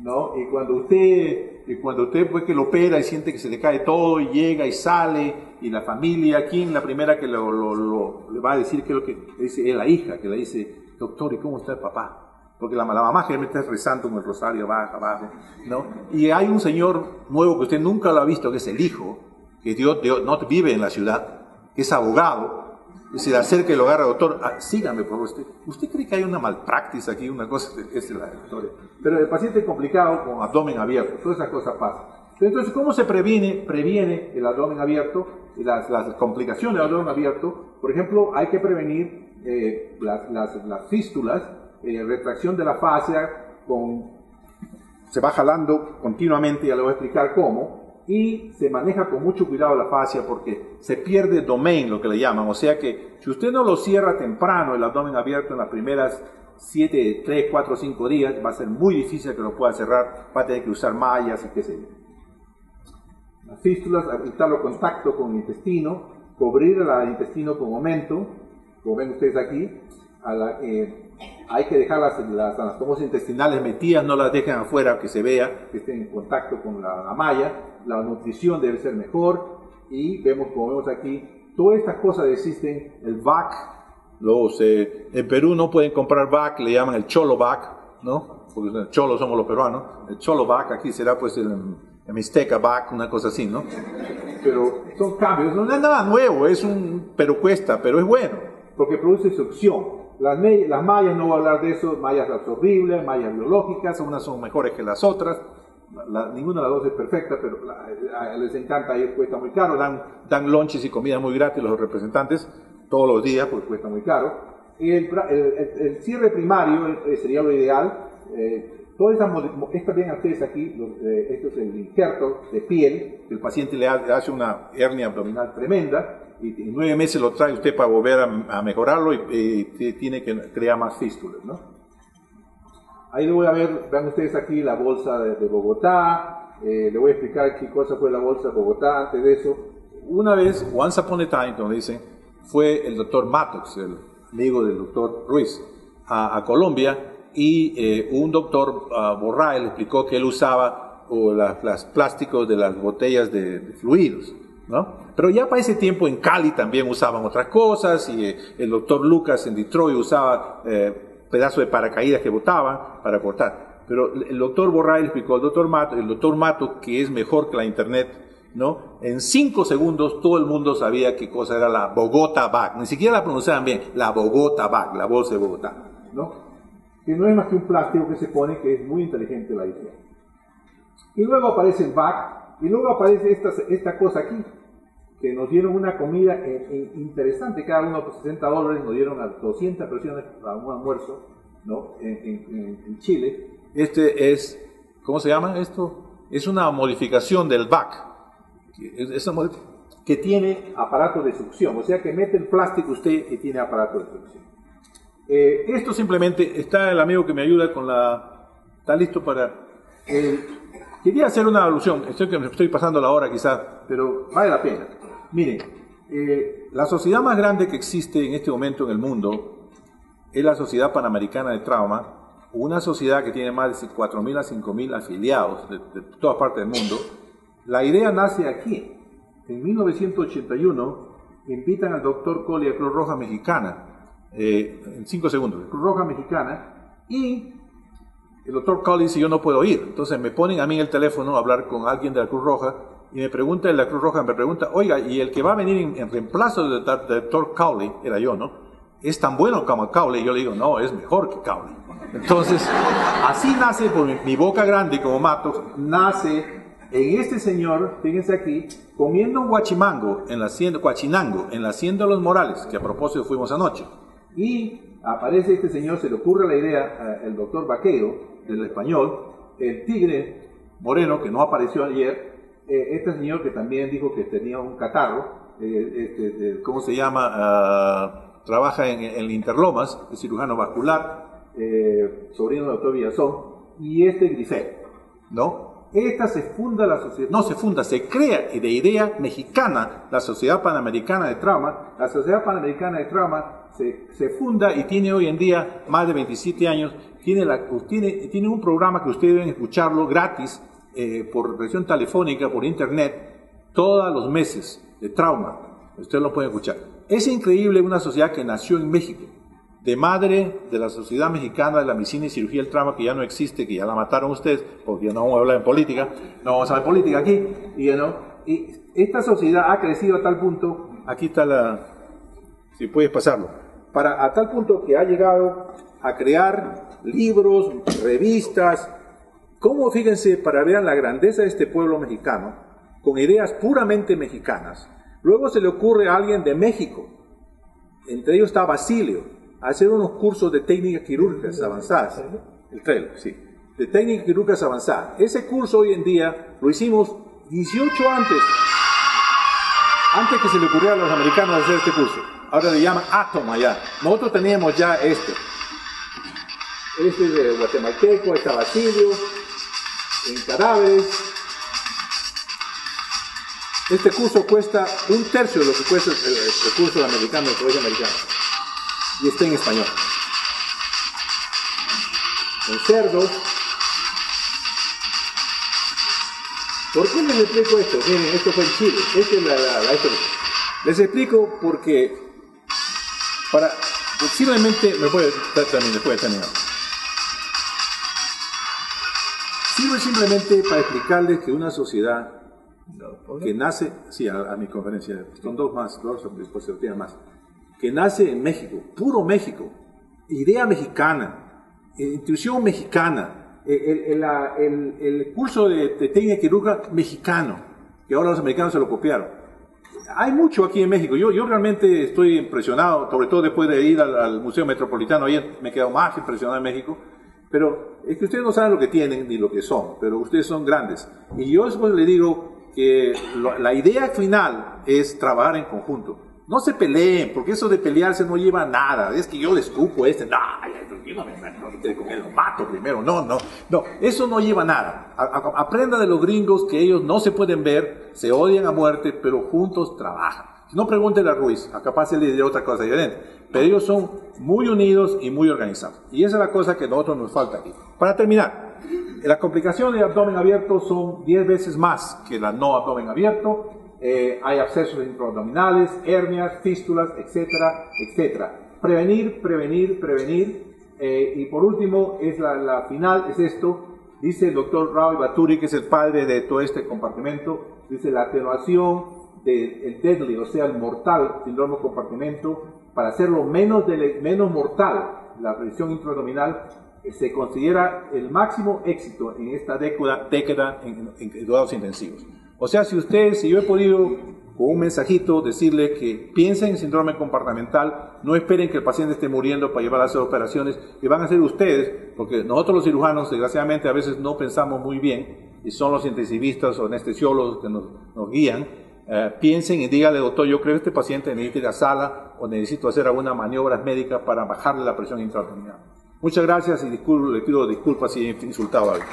¿no? Y cuando usted, y cuando usted pues que lo opera y siente que se le cae todo y llega y sale, y la familia, ¿quién la primera que lo, lo, lo, le va a decir que lo que le dice? Es la hija, que le dice, doctor, ¿y cómo está el papá? Porque la, la mamá generalmente está rezando con el rosario, baja, baja, ¿no? Y hay un señor nuevo que usted nunca lo ha visto, que es el hijo, que Dios, Dios no vive en la ciudad, que es abogado, y se le acerca y lo agarra, doctor, ah, sígame por favor, usted, ¿usted cree que hay una malpractice aquí, una cosa? Esa es la historia. Pero el paciente complicado con abdomen abierto, todas esas cosas pasan. Entonces, ¿cómo se previene, previene el abdomen abierto, las, las complicaciones del abdomen abierto? Por ejemplo, hay que prevenir eh, las, las, las fístulas, eh, retracción de la fascia, con, se va jalando continuamente, ya le voy a explicar cómo. Y se maneja con mucho cuidado la fascia porque se pierde domain, lo que le llaman. O sea que si usted no lo cierra temprano, el abdomen abierto en las primeras siete, tres, cuatro, cinco días, va a ser muy difícil que lo pueda cerrar. Va a tener que usar mallas y qué sé yo. Las fístulas, evitarlo contacto con el intestino, cubrir el intestino con aumento, como ven ustedes aquí. A la, eh, hay que dejar las, las anastomosis intestinales metidas, no las dejen afuera, que se vea que estén en contacto con la, la malla. La nutrición debe ser mejor y vemos, como vemos aquí, todas estas cosas existen. El V A C, los, eh, en Perú no pueden comprar V A C, le llaman el cholo V A C, ¿no? Porque el cholo somos los peruanos. El cholo V A C aquí será pues el, el mixteca V A C, una cosa así, ¿no? Pero son cambios, no es nada nuevo, es un, pero cuesta, pero es bueno, porque produce succión. Las, las mallas, no voy a hablar de eso, mallas absorbibles, mallas biológicas, unas son mejores que las otras. La, la, ninguna de las dos es perfecta, pero la, a, les encanta, ahí cuesta muy caro, dan, dan lonches y comida muy gratis los representantes, todos los días, pues cuesta muy caro. Y el, el, el, el cierre primario eh, sería lo ideal. Eh, todas estas, estas ven ustedes aquí, los, eh, esto es el injerto de piel, el paciente le hace una hernia abdominal tremenda, y en nueve meses lo trae usted para volver a, a mejorarlo y, y tiene que crear más fístulas, ¿no? Ahí le voy a ver, vean ustedes aquí la bolsa de, de Bogotá, eh, le voy a explicar qué cosa fue la bolsa de Bogotá antes de eso. Una vez, once upon a time, como dicen, fue el doctor Mattox, el amigo del doctor Ruiz, a, a Colombia, y eh, un doctor uh, Borrell explicó que él usaba o las, las plásticos de las botellas de, de fluidos, ¿no? Pero ya para ese tiempo en Cali también usaban otras cosas, y eh, el doctor Lucas en Detroit usaba eh, pedazos de paracaídas que botaban para cortar. Pero el doctor Borrell explicó al doctor Matos, el doctor Matos, que es mejor que la internet, ¿no? En cinco segundos todo el mundo sabía qué cosa era la Bogotá Bag. Ni siquiera la pronunciaban bien, la Bogotá Bag, la bolsa de Bogotá, ¿no? Que no es más que un plástico que se pone, que es muy inteligente la idea. Y luego aparece el bag, y luego aparece esta, esta cosa aquí, que nos dieron una comida eh, eh, interesante, cada uno por sesenta dólares, nos dieron a doscientas personas para un almuerzo, ¿no? En, en, en Chile. Este es, ¿cómo se llama esto? Es una modificación del B A C, que, es, es modif que tiene aparato de succión, o sea que mete el plástico usted y tiene aparato de succión. Eh, esto simplemente, está el amigo que me ayuda con la... ¿Está listo para...? Eh, quería hacer una alusión, estoy, estoy pasando la hora quizás, pero vale la pena. Miren, eh, la sociedad más grande que existe en este momento en el mundo es la Sociedad Panamericana de Trauma, una sociedad que tiene más de cuatro mil a cinco mil afiliados de, de todas partes del mundo. La idea nace aquí. En mil novecientos ochenta y uno invitan al doctor Cowley a Cruz Roja Mexicana, eh, en cinco segundos, Cruz Roja Mexicana, y el doctor Cowley dice, yo no puedo ir. Entonces me ponen a mí en el teléfono a hablar con alguien de la Cruz Roja, y me pregunta en la Cruz Roja, me pregunta, oiga, y el que va a venir en, en reemplazo del doctor Cowley, era yo, ¿no? ¿Es tan bueno como Cowley? Yo le digo, no, es mejor que Cowley. Entonces, así nace, por mi, mi boca grande como Matos, nace en este señor, fíjense aquí, comiendo un guachimango en la hacienda, guachinango, en la Hacienda de los Morales, que a propósito fuimos anoche. Y aparece este señor, se le ocurre la idea, el doctor Vaquero, del español, el tigre moreno, que no apareció ayer, este señor que también dijo que tenía un catarro, eh, este, este, ¿cómo se llama? Uh, trabaja en, en Interlomas, es cirujano vascular, eh, sobrino del doctor Villazón, y este Grifel, ¿no? Esta se funda la sociedad, no se funda, se crea de idea mexicana la Sociedad Panamericana de Trauma. La Sociedad Panamericana de Trauma se, se funda y tiene hoy en día más de veintisiete años, tiene, la, tiene, tiene un programa que ustedes deben escucharlo gratis, Eh, por versión telefónica, por internet, todos los meses de trauma. Ustedes lo pueden escuchar. Es increíble una sociedad que nació en México, de madre de la Sociedad Mexicana de la Medicina y Cirugía del Trauma, que ya no existe, que ya la mataron ustedes, porque no vamos a hablar en política, no vamos a hablar en política aquí. Y, you know, y esta sociedad ha crecido a tal punto, aquí está la, si puedes pasarlo, para, a tal punto que ha llegado a crear libros, revistas. Cómo, fíjense, para ver la grandeza de este pueblo mexicano, con ideas puramente mexicanas. Luego se le ocurre a alguien de México, entre ellos está Basilio, hacer unos cursos de técnicas quirúrgicas avanzadas. El trelo, sí. De técnicas quirúrgicas avanzadas. Ese curso hoy en día lo hicimos dieciocho antes, antes que se le ocurriera a los americanos hacer este curso. Ahora le llaman Atoma ya. Nosotros teníamos ya este. Este es de guatemalteco, está Basilio. En cadáveres. Este curso cuesta un tercio de lo que cuesta el, el, el curso americano, el colegio americano. Y está en español. En cerdos. ¿Por qué les explico esto? Miren, esto fue en Chile. Esta es la, la, la historia. Les explico porque, para, posiblemente, me puede también, me puede terminar. Sirve simplemente para explicarles que una sociedad que nace, sí, a, a mi conferencia, son dos más, dos tienen más, que nace en México, puro México, idea mexicana, intuición mexicana, el, el, el, el curso de, de técnica quirúrgica mexicano, que ahora los americanos se lo copiaron. Hay mucho aquí en México, yo, yo realmente estoy impresionado, sobre todo después de ir al, al Museo Metropolitano, ayer me he quedado más impresionado en México. Pero es que ustedes no saben lo que tienen ni lo que son, pero ustedes son grandes. Y yo después les digo que lo, la idea final es trabajar en conjunto. No se peleen, porque eso de pelearse no lleva a nada. Es que yo le escupo a este, no, yo no me no, lo mato primero. No, no, no, eso no lleva a nada. A, a, aprenda de los gringos que ellos no se pueden ver, se odian a muerte, pero juntos trabajan. No pregúntele a Ruiz, a capaz él le diría otra cosa diferente. Pero ellos son muy unidos y muy organizados. Y esa es la cosa que a nosotros nos falta aquí. Para terminar, las complicaciones de abdomen abierto son diez veces más que la no abdomen abierto. Eh, hay abscesos intraabdominales, hernias, fístulas, etcétera, etcétera. Prevenir, prevenir, prevenir. Eh, y por último, es la, la final, es esto. Dice el doctor Raúl Baturi, que es el padre de todo este compartimento, dice la atenuación del deadly, o sea, el mortal síndrome compartimento, para hacerlo menos, de, menos mortal, la presión intraabdominal, eh, se considera el máximo éxito en esta década, década en, en, en cuidados intensivos. O sea, si usted, si yo he podido con un mensajito decirle que piensen en síndrome compartimental, no esperen que el paciente esté muriendo para llevar a hacer operaciones, que van a hacer ustedes, porque nosotros los cirujanos, desgraciadamente, a veces no pensamos muy bien, y son los intensivistas o anestesiólogos que nos, nos guían. Eh, piensen y díganle, doctor, yo creo que este paciente necesita ir a sala o necesito hacer algunas maniobras médicas para bajarle la presión intraabdominal. Muchas gracias y disculpo, le pido disculpas si he insultado a alguien.